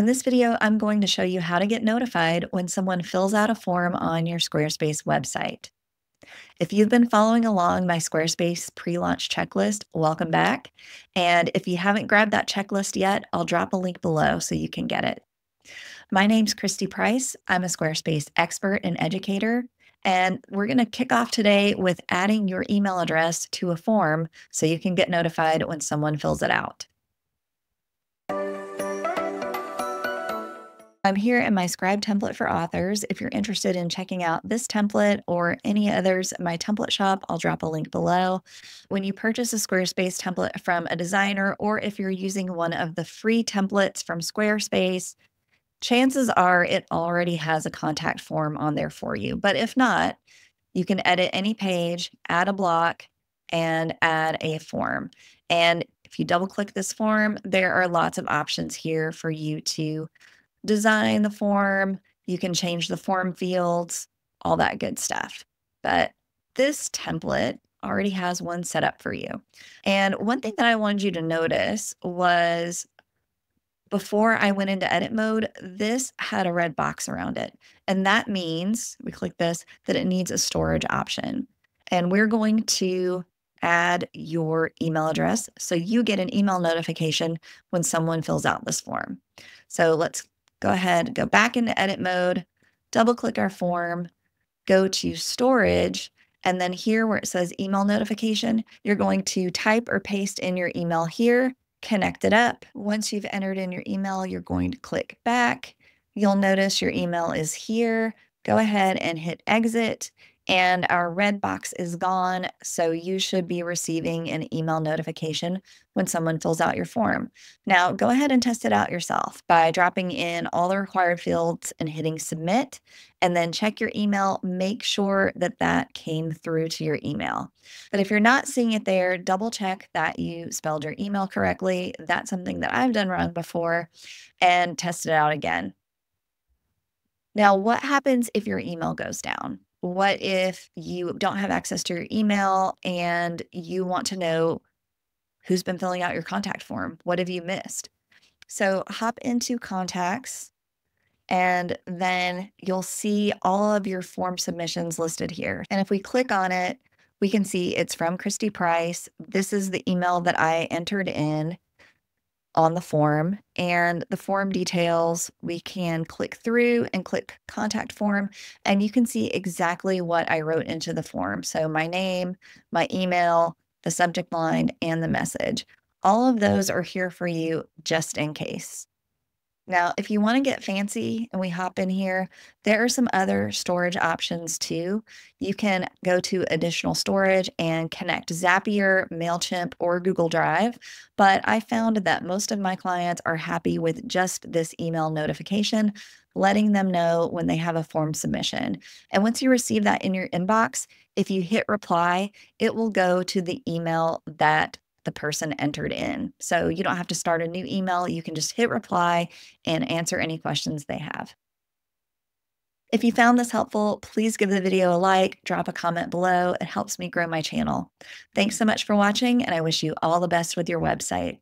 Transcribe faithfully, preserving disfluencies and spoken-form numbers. In this video, I'm going to show you how to get notified when someone fills out a form on your Squarespace website. If you've been following along my Squarespace pre-launch checklist, welcome back. And if you haven't grabbed that checklist yet, I'll drop a link below so you can get it. My name's Christy Price. I'm a Squarespace expert and educator, and we're going to kick off today with adding your email address to a form so you can get notified when someone fills it out. I'm here in my Scribe template for authors. If you're interested in checking out this template or any others at my template shop, I'll drop a link below. When you purchase a Squarespace template from a designer, or if you're using one of the free templates from Squarespace, chances are it already has a contact form on there for you. But if not, you can edit any page, add a block, and add a form. And if you double-click this form, there are lots of options here for you to design the form. You can change the form fields, all that good stuff. But this template already has one set up for you. And one thing that I wanted you to notice was before I went into edit mode, this had a red box around it. And that means, we click this, that it needs a storage option. And we're going to add your email address so you get an email notification when someone fills out this form. So let's go ahead, go back into edit mode, double click our form, go to storage, and then here where it says email notification, you're going to type or paste in your email here, connect it up. Once you've entered in your email, you're going to click back. You'll notice your email is here. Go ahead and hit exit, and our red box is gone. So you should be receiving an email notification when someone fills out your form. Now go ahead and test it out yourself by dropping in all the required fields and hitting submit, and then check your email. Make sure that that came through to your email. But if you're not seeing it there, double check that you spelled your email correctly. That's something that I've done wrong before, and test it out again. Now, what happens if your email goes down? What if you don't have access to your email and you want to know who's been filling out your contact form? What have you missed? So hop into contacts, and then you'll see all of your form submissions listed here. And if we click on it, we can see it's from Christy Price. This is the email that I entered in on the form, and the form details, we can click through and click contact form, and you can see exactly what I wrote into the form. So my name, my email, the subject line, and the message. All of those are here for you just in case. Now, if you want to get fancy and we hop in here, there are some other storage options too. You can go to additional storage and connect Zapier, Mailchimp, or Google Drive. But I found that most of my clients are happy with just this email notification, letting them know when they have a form submission. And once you receive that in your inbox, if you hit reply, it will go to the email that the person entered in. So you don't have to start a new email. You can just hit reply and answer any questions they have. If you found this helpful, please give the video a like, drop a comment below. It helps me grow my channel. Thanks so much for watching, and I wish you all the best with your website.